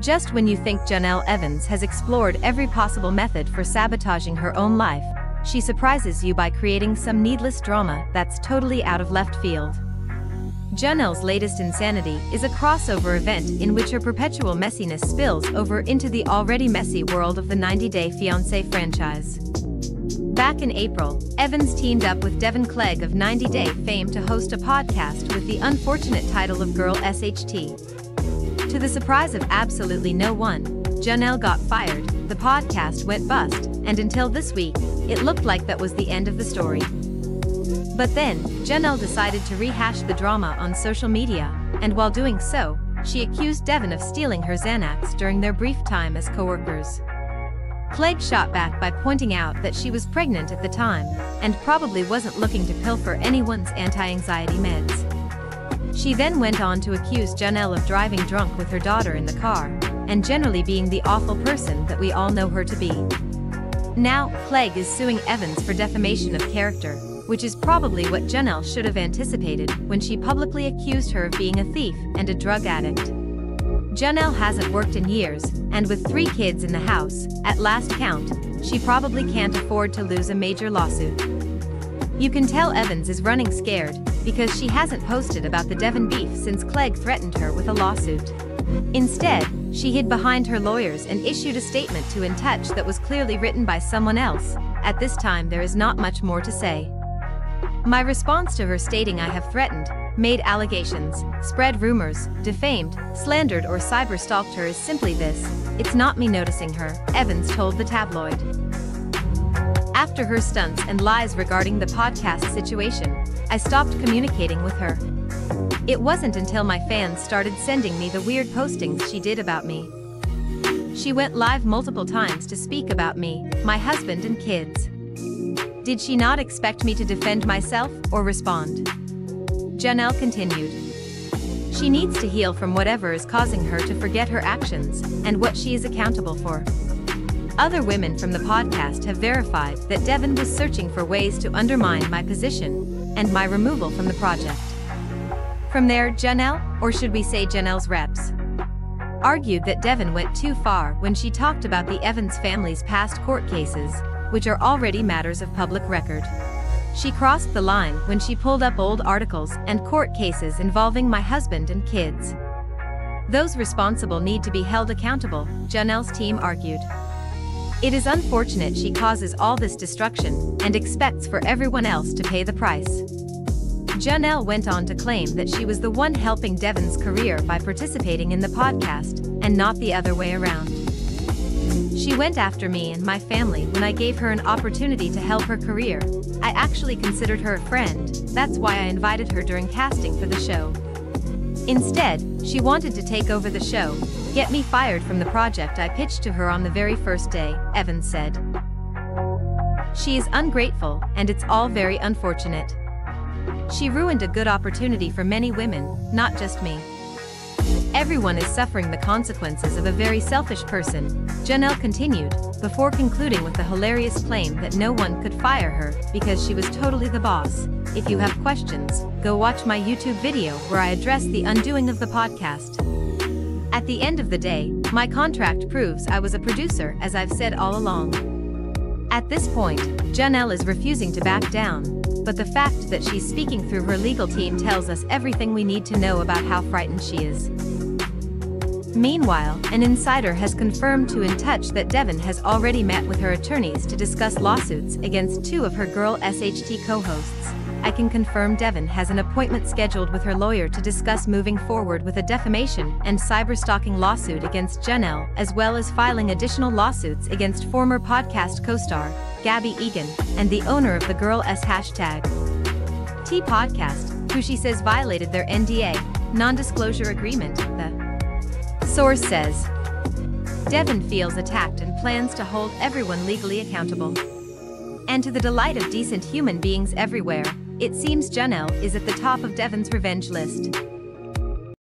Just when you think Jenelle Evans has explored every possible method for sabotaging her own life, she surprises you by creating some needless drama that's totally out of left field. Jenelle's latest insanity is a crossover event in which her perpetual messiness spills over into the already messy world of the 90 Day Fiancé franchise. Back in April, Evans teamed up with Deavan Clegg of 90 Day fame to host a podcast with the unfortunate title of Girl Sh-t. To the surprise of absolutely no one, Jenelle got fired, the podcast went bust, and until this week, it looked like that was the end of the story. But then, Jenelle decided to rehash the drama on social media, and while doing so, she accused Deavan of stealing her Xanax during their brief time as co-workers. Clegg shot back by pointing out that she was pregnant at the time, and probably wasn't looking to pilfer anyone's anti-anxiety meds. She then went on to accuse Jenelle of driving drunk with her daughter in the car, and generally being the awful person that we all know her to be. Now, Clegg is suing Evans for defamation of character, which is probably what Jenelle should have anticipated when she publicly accused her of being a thief and a drug addict. Jenelle hasn't worked in years, and with 3 kids in the house, at last count, she probably can't afford to lose a major lawsuit. You can tell Evans is running scared, because she hasn't posted about the Deavan beef since Clegg threatened her with a lawsuit. Instead, she hid behind her lawyers and issued a statement to InTouch that was clearly written by someone else. At this time there is not much more to say. My response to her stating I have threatened, made allegations, spread rumors, defamed, slandered or cyber-stalked her is simply this: it's not me noticing her, Evans told the tabloid. After her stunts and lies regarding the podcast situation, I stopped communicating with her. It wasn't until my fans started sending me the weird postings she did about me. She went live multiple times to speak about me, my husband and kids. Did she not expect me to defend myself or respond? Jenelle continued. She needs to heal from whatever is causing her to forget her actions and what she is accountable for. Other women from the podcast have verified that Deavan was searching for ways to undermine my position and my removal from the project. From there, Jenelle, or should we say Jenelle's reps, argued that Deavan went too far when she talked about the Evans family's past court cases, which are already matters of public record. She crossed the line when she pulled up old articles and court cases involving my husband and kids. Those responsible need to be held accountable, Jenelle's team argued. It is unfortunate she causes all this destruction and expects for everyone else to pay the price. Jenelle went on to claim that she was the one helping Deavan's career by participating in the podcast, and not the other way around. She went after me and my family when I gave her an opportunity to help her career. I actually considered her a friend, that's why I invited her during casting for the show. Instead, she wanted to take over the show, get me fired from the project I pitched to her on the very first day, Evans said. She is ungrateful, and it's all very unfortunate. She ruined a good opportunity for many women, not just me. Everyone is suffering the consequences of a very selfish person, Jenelle continued, before concluding with the hilarious claim that no one could fire her because she was totally the boss. If you have questions, go watch my YouTube video where I address the undoing of the podcast. At the end of the day, my contract proves I was a producer, as I've said all along. At this point, Jenelle is refusing to back down, but the fact that she's speaking through her legal team tells us everything we need to know about how frightened she is. Meanwhile, an insider has confirmed to InTouch that Deavan has already met with her attorneys to discuss lawsuits against 2 of her Girl Sh-t co-hosts. I can confirm Deavan has an appointment scheduled with her lawyer to discuss moving forward with a defamation and cyberstalking lawsuit against Jenelle, as well as filing additional lawsuits against former podcast co-star, Gabby Egan, and the owner of the Girl Sh-t podcast, who she says violated their NDA, non-disclosure agreement, the source says. Deavan feels attacked and plans to hold everyone legally accountable. And to the delight of decent human beings everywhere, it seems Jenelle is at the top of Deavan's revenge list.